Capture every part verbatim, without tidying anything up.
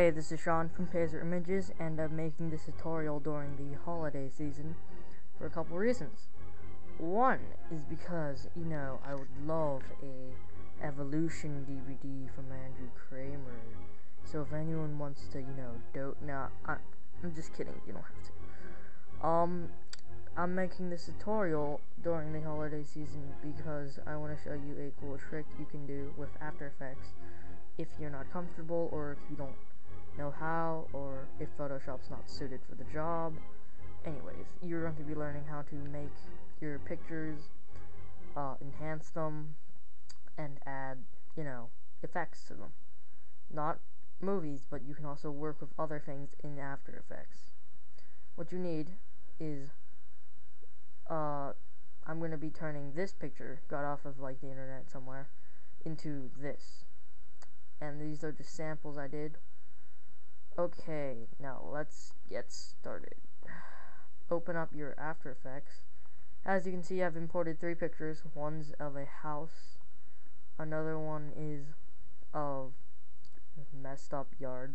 Hey, this is Sean from Tazer Images, and I'm making this tutorial during the holiday season for a couple reasons. One is because, you know, I would love a Evolution D V D from Andrew Kramer. So if anyone wants to, you know, do no, I, I'm just kidding. You don't have to. Um, I'm making this tutorial during the holiday season because I want to show you a cool trick you can do with After Effects if you're not comfortable, or if you don't know how, or if Photoshop's not suited for the job. Anyways, you're going to be learning how to make your pictures, uh, enhance them, and add, you know, effects to them. Not movies, but you can also work with other things in After Effects. What you need is, uh, I'm going to be turning this picture, got off of like the internet somewhere, into this. And these are just samples I did. Okay, now let's get started. Open up your After Effects. As you can see, I've imported three pictures. One's of a house, another one is of messed up yard,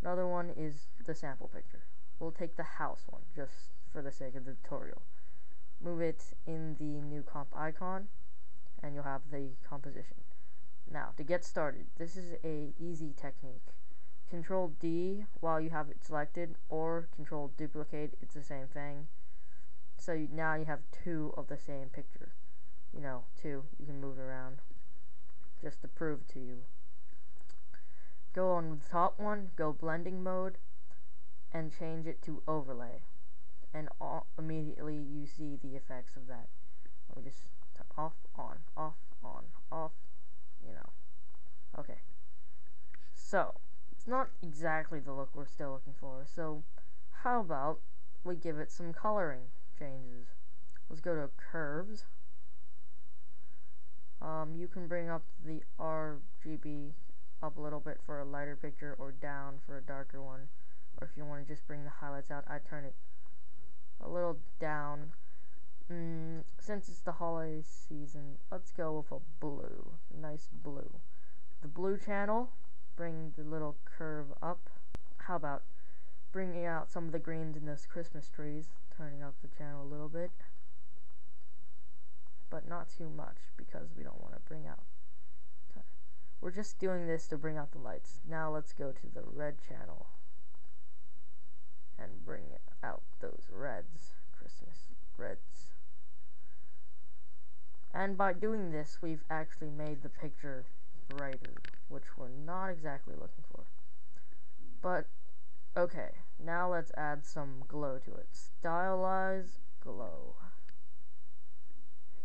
another one is the sample picture. We'll take the house one just for the sake of the tutorial. Move it in the new comp icon and you'll have the composition. Now, to get started, this is a easy technique. Control D while you have it selected, or Control Duplicate, it's the same thing. So you, now you have two of the same picture. You know, two, you can move it around just to prove to you. Go on with the top one, go blending mode, and change it to overlay. And all, immediately you see the effects of that. Let me just turn off, on, off, on, off. You know, okay, so it's not exactly the look we're still looking for, so how about we give it some coloring changes? Let's go to curves. Um, you can bring up the R G B up a little bit for a lighter picture, or down for a darker one, or if you want to just bring the highlights out, I turn it a little down. Mm, since it's the holiday season, let's go with a blue, nice blue. The blue channel, bring the little curve up. How about bringing out some of the greens in those Christmas trees, turning up the channel a little bit, but not too much because we don't want to bring out. We're just doing this to bring out the lights. Now let's go to the red channel and bring out those reds, Christmas reds. And by doing this, we've actually made the picture brighter, which we're not exactly looking for. But, okay, now let's add some glow to it. Stylize glow.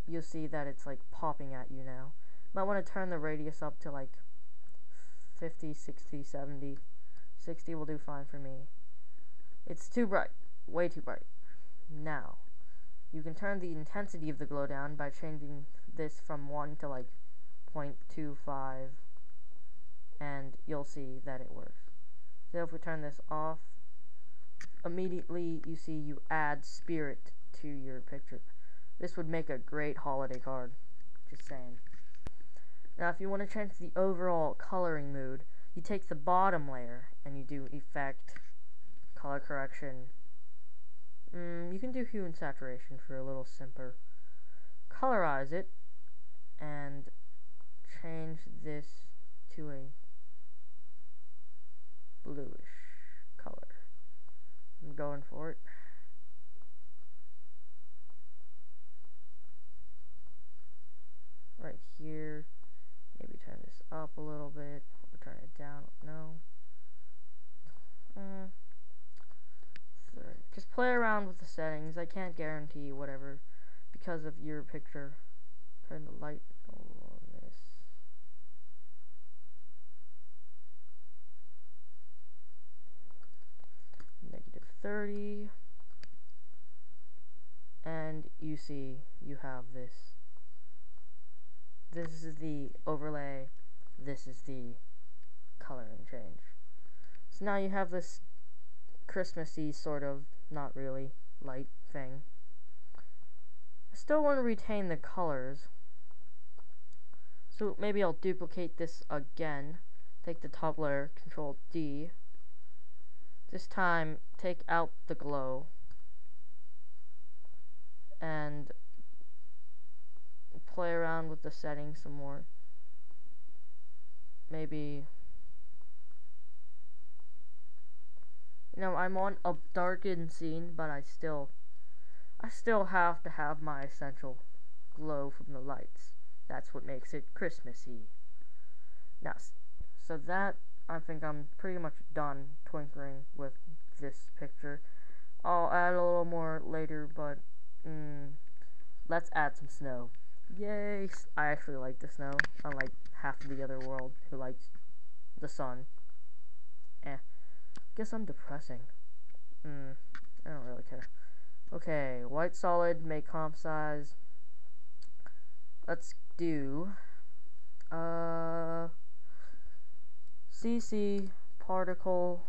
You'll see that it's like popping at you now. Might want to turn the radius up to like fifty, sixty, seventy. sixty will do fine for me. It's too bright, way too bright. Now, you can turn the intensity of the glow down by changing this from one to like zero point two five, and you'll see that it works. So if we turn this off, immediately you see you add spirit to your picture. This would make a great holiday card, just saying. Now if you want to change the overall coloring mood, you take the bottom layer and you do effect, color correction. Mm, you can do hue and saturation for a little simpler. Colorize it and change this to a bluish color. I'm going for it. Right here. Maybe turn this up a little bit or turn it down. No. Mm. Just play around with the settings. I can't guarantee whatever because of your picture. Turn the light on this. negative thirty. And you see you have this. This is the overlay. This is the coloring change. So now you have this Christmassy sort of, not really, light thing. I still want to retain the colors, so maybe I'll duplicate this again take the top layer, Control D. This time, take out the glow and play around with the settings some more. Maybe, you know, I'm on a darkened scene, but I still, I still have to have my essential glow from the lights. That's what makes it Christmassy. Now, so that, I think I'm pretty much done twinkering with this picture. I'll add a little more later, but mm, let's add some snow. Yay! I actually like the snow, unlike half of the other world who likes the sun. Eh. Guess I'm depressing. Mm, I don't really care. Okay, white solid, make comp size. Let's do uh C C particle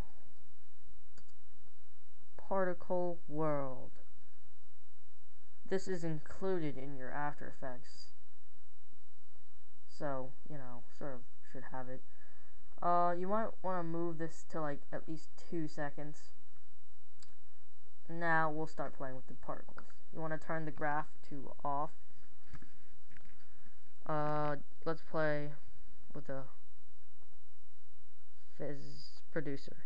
particle world. This is included in your After Effects, so you know, sort of should have it. Uh, you might want to move this to like at least two seconds. Now we'll start playing with the particles. You want to turn the graph to off. Uh, let's play with the Fizz producer.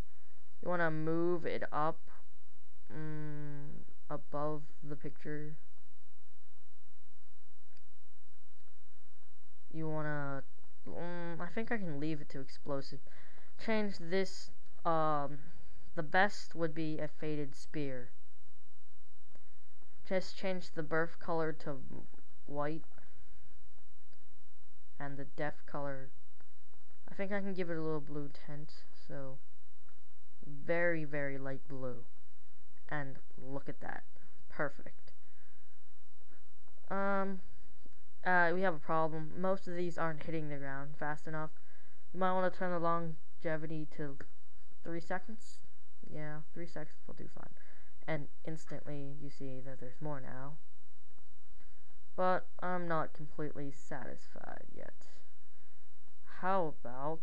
You want to move it up mm, above the picture. You want to mm, I think I can leave it to explosive. Change this. Um, the best would be a faded spear. Just change the birth color to white and the def color, I think I can give it a little blue tint, so very, very light blue. And look at that. Perfect. Um, uh, we have a problem. Most of these aren't hitting the ground fast enough. You might want to turn the longevity to three seconds. Yeah, three seconds will do fine. And instantly you see that there's more now. But I'm not completely satisfied yet. How about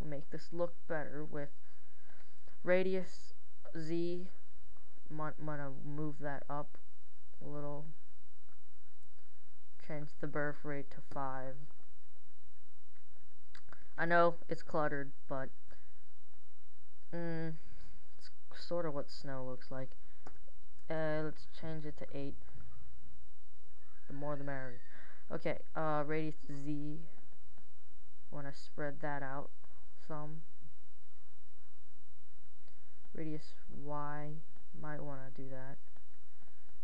we make this look better with radius Z? Might want to move that up a little. Change the birth rate to five. I know it's cluttered, but mm, it's sort of what snow looks like. Uh, let's change it to eight. The more the merrier. Okay, uh, radius Z. Want to spread that out some. Radius Y, might want to do that.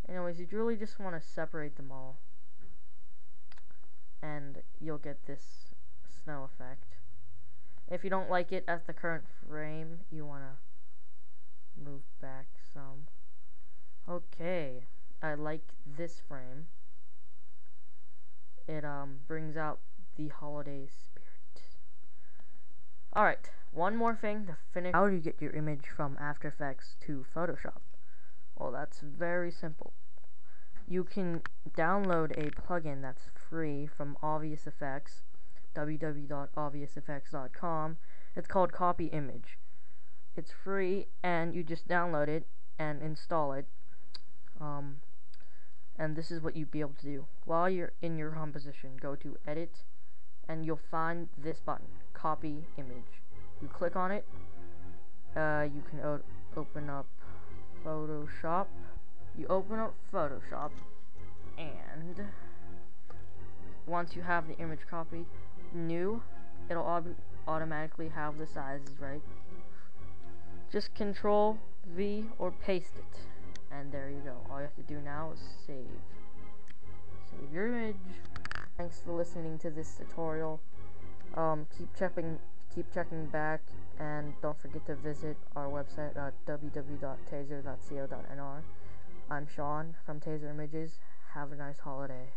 Anyways, you really just want to separate them all, and you'll get this snow effect. If you don't like it at the current frame, you want to move back some. Okay, I like this frame. It um brings out the holiday spirit. Alright, one more thing to finish. How do you get your image from After Effects to Photoshop? Well, that's very simple. You can download a plugin that's free from ObviousFX, w w w dot obvious f x dot com. It's called Copy Image. It's free, and you just download it and install it. Um, and this is what you'd be able to do. While you're in your composition, go to Edit, and you'll find this button, Copy Image. You click on it, uh, you can o open up Photoshop. You open up Photoshop, and once you have the image copied, new, it'll ob automatically have the sizes right. Just Control V or paste it, and there you go. All you have to do now is save. Save your image. Thanks for listening to this tutorial. Um, keep checking, keep checking back, and don't forget to visit our website at w w w dot tazer dot co dot n r. I'm Sean from Tazer Images. Have a nice holiday.